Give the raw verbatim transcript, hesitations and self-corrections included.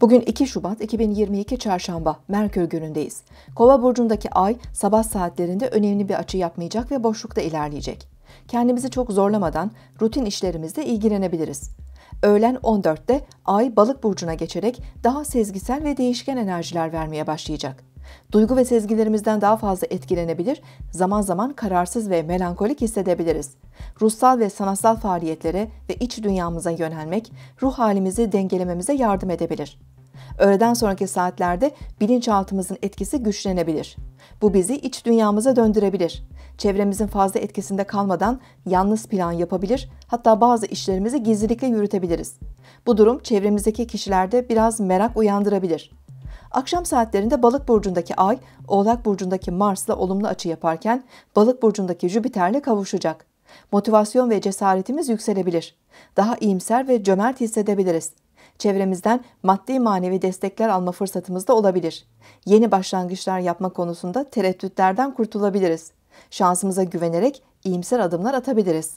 Bugün iki Şubat iki bin yirmi iki Çarşamba, Merkür günündeyiz. Kova burcundaki ay sabah saatlerinde önemli bir açı yapmayacak ve boşlukta ilerleyecek. Kendimizi çok zorlamadan rutin işlerimizle ilgilenebiliriz. Öğlen on dörtte ay Balık burcuna geçerek daha sezgisel ve değişken enerjiler vermeye başlayacak. Duygu ve sezgilerimizden daha fazla etkilenebilir, zaman zaman kararsız ve melankolik hissedebiliriz. Ruhsal ve sanatsal faaliyetlere ve iç dünyamıza yönelmek, ruh halimizi dengelememize yardım edebilir. Öğleden sonraki saatlerde bilinçaltımızın etkisi güçlenebilir. Bu bizi iç dünyamıza döndürebilir. Çevremizin fazla etkisinde kalmadan yalnız plan yapabilir, hatta bazı işlerimizi gizlilikle yürütebiliriz. Bu durum çevremizdeki kişilerde biraz merak uyandırabilir. Akşam saatlerinde Balık burcundaki Ay, Oğlak burcundaki Mars'la olumlu açı yaparken Balık burcundaki Jüpiter'le kavuşacak. Motivasyon ve cesaretimiz yükselebilir. Daha iyimser ve cömert hissedebiliriz. Çevremizden maddi manevi destekler alma fırsatımız da olabilir. Yeni başlangıçlar yapma konusunda tereddütlerden kurtulabiliriz. Şansımıza güvenerek iyimser adımlar atabiliriz.